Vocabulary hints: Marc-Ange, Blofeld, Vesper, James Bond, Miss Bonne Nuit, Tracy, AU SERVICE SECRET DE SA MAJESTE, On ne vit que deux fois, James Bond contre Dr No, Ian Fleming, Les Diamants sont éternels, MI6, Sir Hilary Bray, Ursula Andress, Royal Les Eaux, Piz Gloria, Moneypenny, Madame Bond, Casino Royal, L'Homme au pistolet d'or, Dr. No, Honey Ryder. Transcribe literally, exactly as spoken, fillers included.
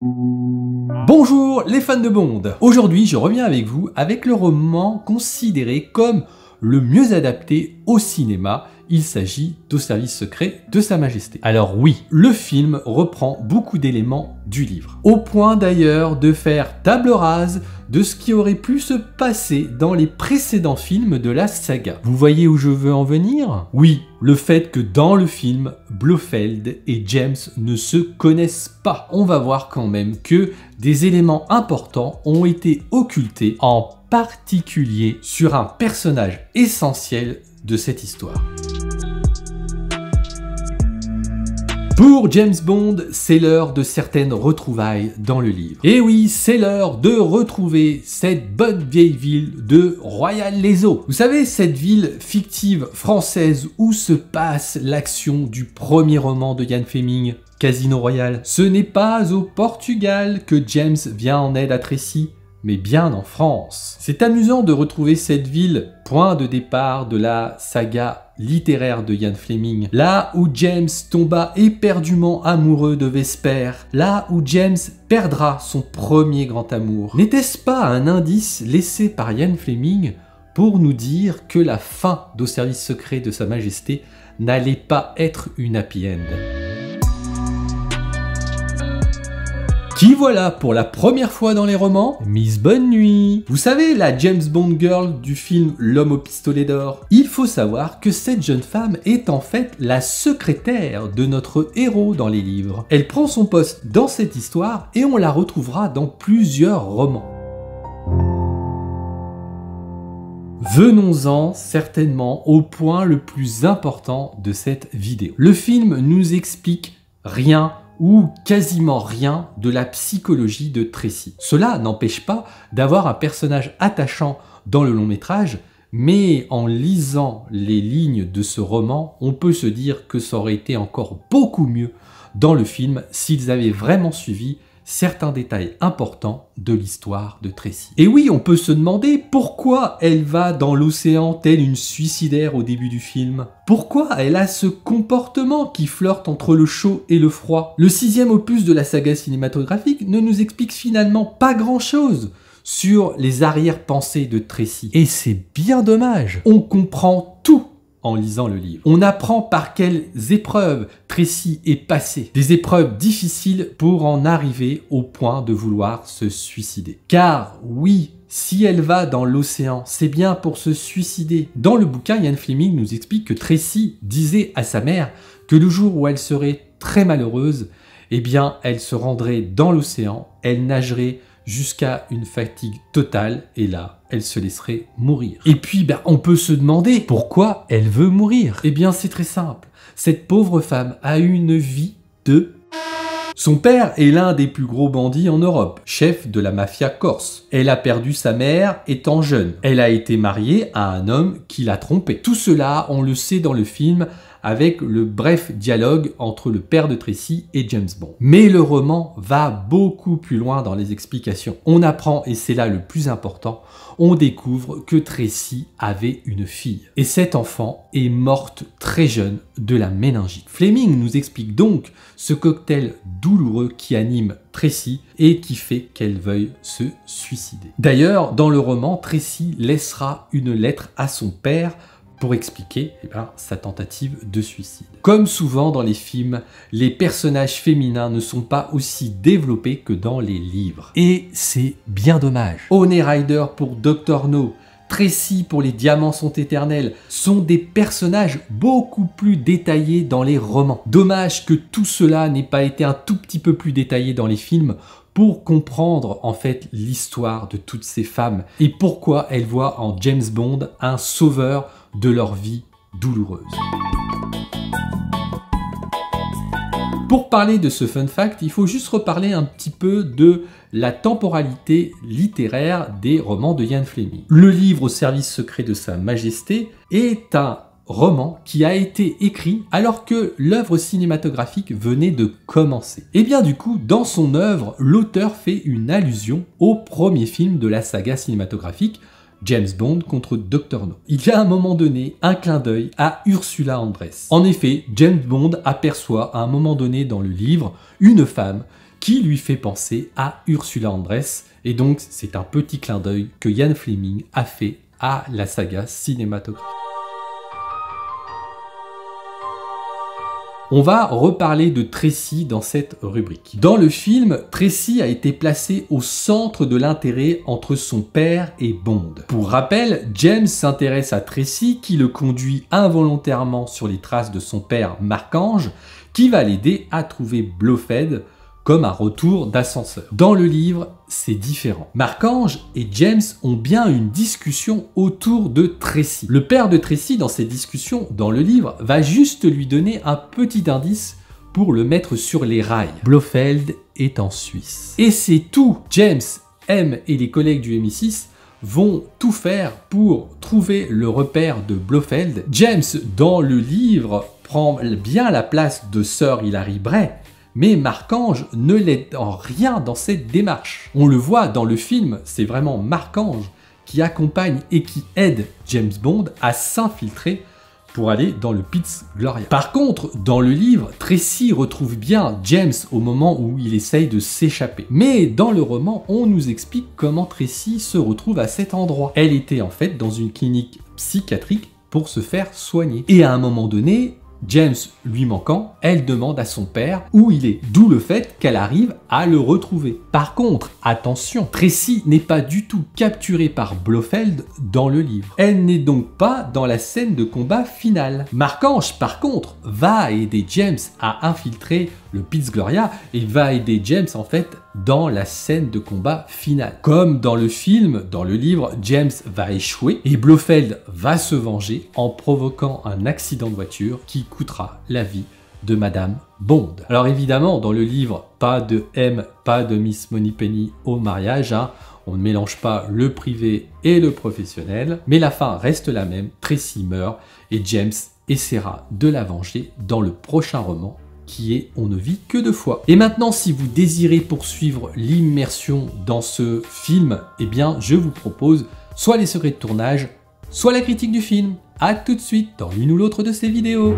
Bonjour les fans de Bond. Aujourd'hui, je reviens avec vous avec le roman considéré comme le mieux adapté au cinéma. Il s'agit d'Au service secret de Sa Majesté. Alors oui, le film reprend beaucoup d'éléments du livre, au point d'ailleurs de faire table rase de ce qui aurait pu se passer dans les précédents films de la saga. Vous voyez où je veux en venir? Oui, le fait que dans le film, Blofeld et James ne se connaissent pas. On va voir quand même que des éléments importants ont été occultés, en particulier sur un personnage essentiel de cette histoire. Pour James Bond, c'est l'heure de certaines retrouvailles dans le livre. Et oui, c'est l'heure de retrouver cette bonne vieille ville de Royal Les Eaux. Vous savez, cette ville fictive française où se passe l'action du premier roman de Ian Fleming, Casino Royal. Ce n'est pas au Portugal que James vient en aide à Tracy, mais bien en France. C'est amusant de retrouver cette ville, point de départ de la saga littéraire de Ian Fleming, là où James tomba éperdument amoureux de Vesper, là où James perdra son premier grand amour. N'était-ce pas un indice laissé par Ian Fleming pour nous dire que la fin d'Au service secret de Sa Majesté n'allait pas être une happy end? Qui voilà pour la première fois dans les romans, Miss Bonne Nuit. Vous savez, la James Bond girl du film L'Homme au pistolet d'or. Il faut savoir que cette jeune femme est en fait la secrétaire de notre héros dans les livres. Elle prend son poste dans cette histoire et on la retrouvera dans plusieurs romans. Venons-en certainement au point le plus important de cette vidéo. Le film nous explique rien ou quasiment rien de la psychologie de Tracy. Cela n'empêche pas d'avoir un personnage attachant dans le long métrage, mais en lisant les lignes de ce roman, on peut se dire que ça aurait été encore beaucoup mieux dans le film s'ils avaient vraiment suivi certains détails importants de l'histoire de Tracy. Et oui, on peut se demander pourquoi elle va dans l'océan telle une suicidaire au début du film. Pourquoi elle a ce comportement qui flirte entre le chaud et le froid. Le sixième opus de la saga cinématographique ne nous explique finalement pas grand-chose sur les arrière-pensées de Tracy. Et c'est bien dommage. On comprend tout en lisant le livre. On apprend par quelles épreuves Tracy est passée. Des épreuves difficiles pour en arriver au point de vouloir se suicider. Car oui, si elle va dans l'océan, c'est bien pour se suicider. Dans le bouquin, Ian Fleming nous explique que Tracy disait à sa mère que le jour où elle serait très malheureuse, eh bien, elle se rendrait dans l'océan, elle nagerait jusqu'à une fatigue totale, et là, elle se laisserait mourir. Et puis, ben, on peut se demander pourquoi elle veut mourir. Eh bien, c'est très simple. Cette pauvre femme a eu une vie de... Son père est l'un des plus gros bandits en Europe, chef de la mafia corse. Elle a perdu sa mère étant jeune. Elle a été mariée à un homme qui l'a trompée. Tout cela, on le sait dans le film, avec le bref dialogue entre le père de Tracy et James Bond. Mais le roman va beaucoup plus loin dans les explications. On apprend, et c'est là le plus important, on découvre que Tracy avait une fille. Et cet enfant est morte très jeune de la méningite. Fleming nous explique donc ce cocktail douloureux qui anime Tracy et qui fait qu'elle veuille se suicider. D'ailleurs, dans le roman, Tracy laissera une lettre à son père pour expliquer eh ben, sa tentative de suicide. Comme souvent dans les films, les personnages féminins ne sont pas aussi développés que dans les livres. Et c'est bien dommage. Honey Ryder pour docteur No, Tracy pour Les Diamants sont éternels sont des personnages beaucoup plus détaillés dans les romans. Dommage que tout cela n'ait pas été un tout petit peu plus détaillé dans les films pour comprendre en fait l'histoire de toutes ces femmes et pourquoi elles voient en James Bond un sauveur de leur vie douloureuse. Pour parler de ce fun fact, il faut juste reparler un petit peu de la temporalité littéraire des romans de Ian Fleming. Le livre Au service secret de Sa Majesté est un roman qui a été écrit alors que l'œuvre cinématographique venait de commencer. Et bien du coup, dans son œuvre, l'auteur fait une allusion au premier film de la saga cinématographique, James Bond contre docteur No. Il y a à un moment donné un clin d'œil à Ursula Andress. En effet, James Bond aperçoit à un moment donné dans le livre une femme qui lui fait penser à Ursula Andress, et donc c'est un petit clin d'œil que Ian Fleming a fait à la saga cinématographique. On va reparler de Tracy dans cette rubrique. Dans le film, Tracy a été placée au centre de l'intérêt entre son père et Bond. Pour rappel, James s'intéresse à Tracy qui le conduit involontairement sur les traces de son père Marc-Ange, qui va l'aider à trouver Blofeld, comme un retour d'ascenseur. Dans le livre, c'est différent. Marc-Ange et James ont bien une discussion autour de Tracy. Le père de Tracy, dans cette discussion, dans le livre, va juste lui donner un petit indice pour le mettre sur les rails. Blofeld est en Suisse. Et c'est tout. James, M et les collègues du M I six vont tout faire pour trouver le repère de Blofeld. James, dans le livre, prend bien la place de Sir Hilary Bray, mais Marc-Ange ne l'aide en rien dans cette démarche. On le voit dans le film, c'est vraiment Marc-Ange qui accompagne et qui aide James Bond à s'infiltrer pour aller dans le Piz Gloria. Par contre, dans le livre, Tracy retrouve bien James au moment où il essaye de s'échapper. Mais dans le roman, on nous explique comment Tracy se retrouve à cet endroit. Elle était en fait dans une clinique psychiatrique pour se faire soigner. Et à un moment donné, James lui manquant, elle demande à son père où il est, d'où le fait qu'elle arrive à le retrouver. Par contre, attention, Tracy n'est pas du tout capturée par Blofeld dans le livre. Elle n'est donc pas dans la scène de combat finale. Marc-Ange, par contre, va aider James à infiltrer le Piz Gloria et va aider James en fait dans la scène de combat finale. Comme dans le film, dans le livre, James va échouer et Blofeld va se venger en provoquant un accident de voiture qui coûtera la vie de Madame Bond. Alors évidemment, dans le livre, pas de M, pas de Miss Moneypenny au mariage, hein. On ne mélange pas le privé et le professionnel, mais la fin reste la même, Tracy meurt et James essaiera de la venger dans le prochain roman, qui est On ne vit que deux fois. Et maintenant, si vous désirez poursuivre l'immersion dans ce film, eh bien, je vous propose soit les secrets de tournage, soit la critique du film. À tout de suite dans l'une ou l'autre de ces vidéos.